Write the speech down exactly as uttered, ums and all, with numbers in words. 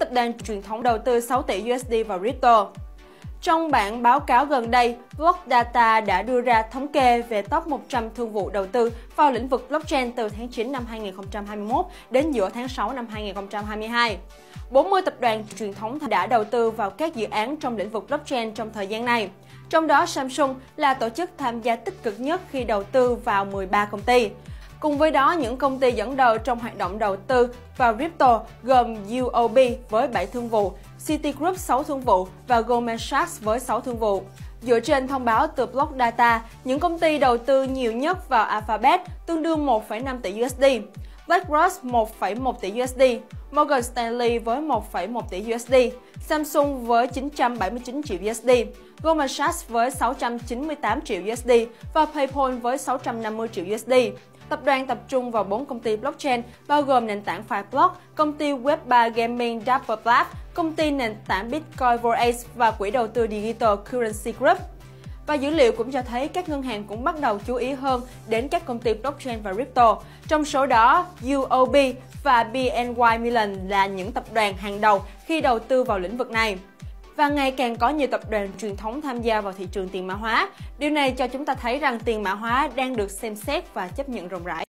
Tập đoàn truyền thống đầu tư sáu tỷ đô la vào crypto. Trong bản báo cáo gần đây, BlockData đã đưa ra thống kê về top một trăm thương vụ đầu tư vào lĩnh vực blockchain từ tháng chín năm hai nghìn không trăm hai mươi mốt đến giữa tháng sáu năm hai nghìn không trăm hai mươi hai. bốn mươi tập đoàn truyền thống đã đầu tư vào các dự án trong lĩnh vực blockchain trong thời gian này. Trong đó, Samsung là tổ chức tham gia tích cực nhất khi đầu tư vào mười ba công ty. Cùng với đó, những công ty dẫn đầu trong hoạt động đầu tư vào crypto gồm u o bê với bảy thương vụ, Citigroup sáu thương vụ và Goldman Sachs với sáu thương vụ. Dựa trên thông báo từ BlockData, những công ty đầu tư nhiều nhất vào Alphabet tương đương một phẩy năm tỷ đô la, BlackRock một phẩy một tỷ đô la, Morgan Stanley với một phẩy một tỷ đô la, Samsung với chín trăm bảy mươi chín triệu đô la, Goldman Sachs với sáu trăm chín mươi tám triệu đô la và PayPal với sáu trăm năm mươi triệu đô la. Tập đoàn tập trung vào bốn công ty blockchain bao gồm nền tảng Fireblock, công ty web ba gaming Dapper Lab, công ty nền tảng Bitcoin Vorace và quỹ đầu tư Digital Currency Group. Và dữ liệu cũng cho thấy các ngân hàng cũng bắt đầu chú ý hơn đến các công ty blockchain và crypto. Trong số đó, u o bê và bê en oai Mellon là những tập đoàn hàng đầu khi đầu tư vào lĩnh vực này. Và ngày càng có nhiều tập đoàn truyền thống tham gia vào thị trường tiền mã hóa. Điều này cho chúng ta thấy rằng tiền mã hóa đang được xem xét và chấp nhận rộng rãi.